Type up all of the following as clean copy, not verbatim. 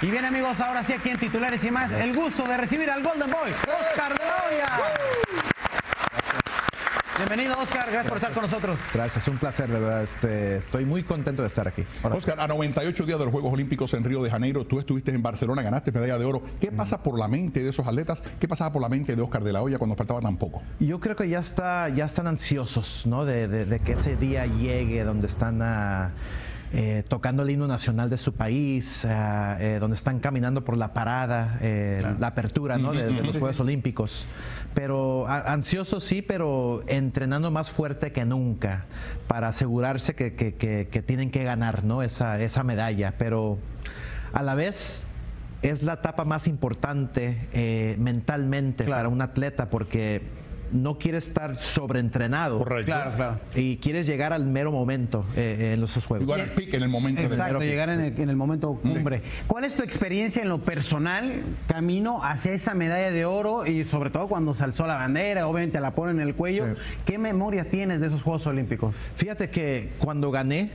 Y bien, amigos, ahora sí, aquí en Titulares y Más, el gusto de recibir al Golden Boy, Oscar De La Hoya. Bienvenido, Oscar, gracias por estar con nosotros. Gracias, un placer, de verdad, estoy muy contento de estar aquí. Hola. Oscar, a 98 días de los Juegos Olímpicos en Río de Janeiro, tú estuviste en Barcelona, ganaste medalla de oro. ¿Qué pasa por la mente de esos atletas? ¿Qué pasaba por la mente de Oscar De La Hoya cuando faltaba tan poco? Yo creo que ya están ansiosos, ¿no? de que ese día llegue donde están tocando el himno nacional de su país, donde están caminando por la parada, la apertura, ¿no? de los Juegos Olímpicos. Pero ansiosos sí, pero entrenando más fuerte que nunca para asegurarse que tienen que ganar, ¿no? esa medalla. Pero a la vez es la etapa más importante mentalmente para un atleta, porque no quieres estar sobreentrenado. Correcto. Claro, claro. Y quieres llegar al mero momento en esos juegos. Igual el pique en el momento. Exacto, llegar en el momento cumbre. Sí. ¿Cuál es tu experiencia en lo personal camino hacia esa medalla de oro y sobre todo cuando se alzó la bandera, obviamente la ponen en el cuello? Sí. ¿Qué memoria tienes de esos Juegos Olímpicos? Fíjate que cuando gané,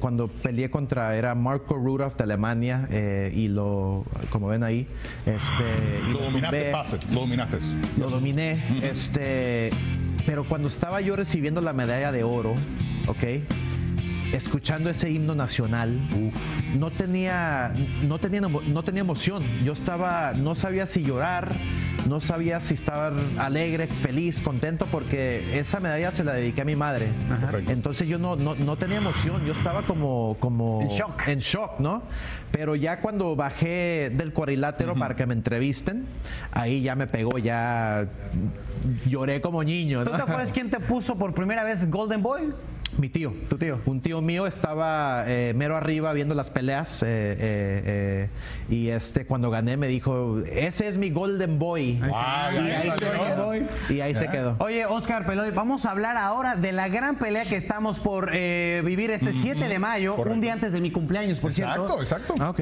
cuando peleé contra, era Marco Rudolph de Alemania, y como ven ahí, lo dominé. Pero cuando estaba yo recibiendo la medalla de oro, escuchando ese himno nacional, no tenía emoción. Yo estaba, no sabía si llorar, no sabía si estar alegre, feliz, contento, porque esa medalla se la dediqué a mi madre. Entonces yo no tenía emoción, yo estaba como en shock, ¿no? Pero ya cuando bajé del cuadrilátero para que me entrevisten, ahí ya me pegó, ya lloré como niño, ¿no? ¿Tú te acuerdas quién te puso por primera vez Golden Boy? Mi tío. ¿Tu tío? Un tío mío estaba mero arriba viendo las peleas y cuando gané me dijo, ese es mi Golden Boy. Wow, y ahí se quedó. Oye, Oscar Peloy, vamos a hablar ahora de la gran pelea que estamos por vivir este 7 de mayo, correcto, un día antes de mi cumpleaños, por cierto. Exacto, exacto.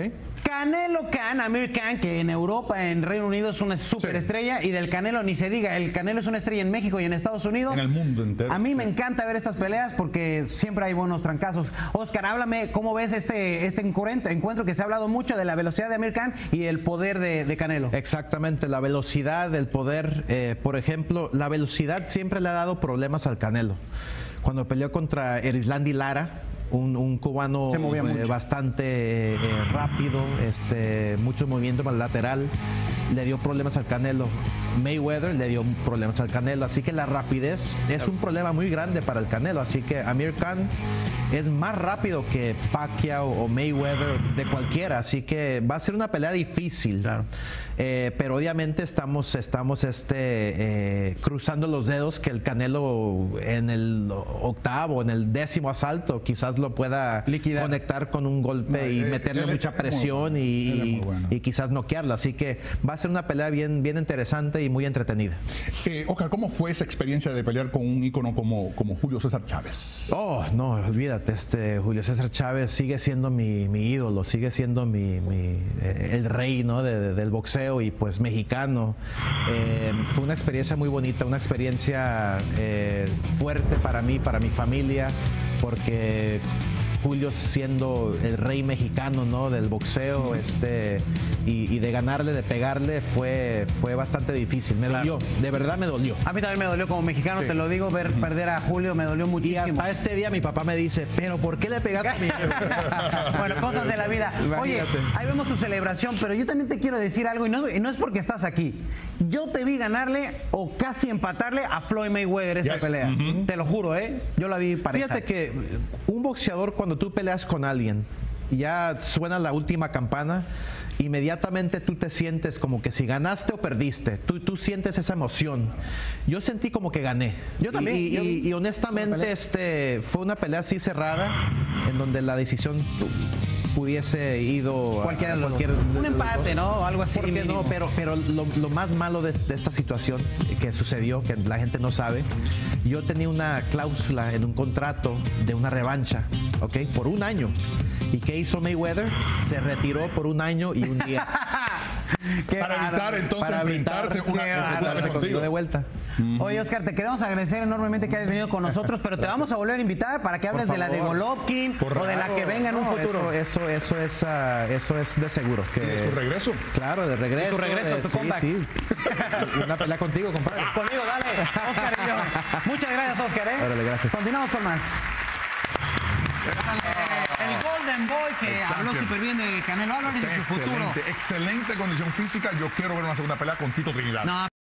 Canelo Khan, Amir Khan, que en Europa, en Reino Unido es una superestrella, y del Canelo ni se diga. El Canelo es una estrella en México y en Estados Unidos. En el mundo entero. A mí me encanta ver estas peleas porque siempre hay buenos trancazos. Oscar, háblame, ¿cómo ves este encuentro que se ha hablado mucho de la velocidad de Amir Khan y el poder de Canelo? Exactamente, la velocidad, el poder. Por ejemplo, la velocidad siempre le ha dado problemas al Canelo. Cuando peleó contra Erislandi Lara, un cubano bastante rápido, mucho movimiento para el lateral, le dio problemas al Canelo. Mayweather le dio problemas al Canelo, así que la rapidez es un problema muy grande para el Canelo, así que Amir Khan es más rápido que Pacquiao o Mayweather, de cualquiera, así que va a ser una pelea difícil, pero obviamente estamos cruzando los dedos que el Canelo en el octavo, en el 10º asalto quizás lo pueda conectar con un golpe y meterle mucha presión y quizás noquearlo, así que va a ser una pelea bien interesante y muy entretenida. Oscar, ¿cómo fue esa experiencia de pelear con un ícono como Julio César Chávez? Oh, no, olvídate, Julio César Chávez sigue siendo mi ídolo, sigue siendo el rey, ¿no? del boxeo y pues mexicano. Fue una experiencia muy bonita, una experiencia fuerte para mí, para mi familia, porque Julio siendo el rey mexicano, ¿no? del boxeo, y de ganarle, de pegarle, fue bastante difícil. Me dolió, de verdad me dolió. A mí también me dolió como mexicano, te lo digo, ver perder a Julio me dolió muchísimo. Y hasta este día mi papá me dice, pero ¿por qué le pegaste a mi hijo? Bueno, cosas de la vida. Oye, ahí vemos tu celebración, pero yo también te quiero decir algo, y no es porque estás aquí. Yo te vi ganarle o casi empatarle a Floyd Mayweather esa pelea. Te lo juro, yo la vi pareja. Fíjate que un boxeador, cuando tú peleas con alguien, ya suena la última campana, inmediatamente tú te sientes como que si ganaste o perdiste, tú sientes esa emoción. Yo sentí como que gané. Yo también. Y honestamente fue una pelea así cerrada, en donde la decisión hubiese ido a cualquier un empate, ¿no? Algo así. ¿Por qué no? Pero lo más malo de esta situación que sucedió, que la gente no sabe, yo tenía una cláusula en un contrato de una revancha, por un año. ¿Y qué hizo Mayweather? Se retiró por un año y un día. Para evitar enfrentarse contigo de vuelta. Oye, Oscar, te queremos agradecer enormemente que hayas venido con nosotros, pero te vamos a volver a invitar para que hables de la de Golovkin o de la que venga en un futuro. Eso es de seguro. ¿De su regreso? Claro, de regreso. ¿De tu regreso, tu comeback? Sí, sí. Una pelea contigo, compadre. Conmigo, dale. Oscar y yo. Muchas gracias, Oscar. Órale, gracias. Continuamos con más. El Golden Boy que habló súper bien de Canelo Álvarez y su futuro. Excelente condición física. Yo quiero ver una segunda pelea con Tito Trinidad. No.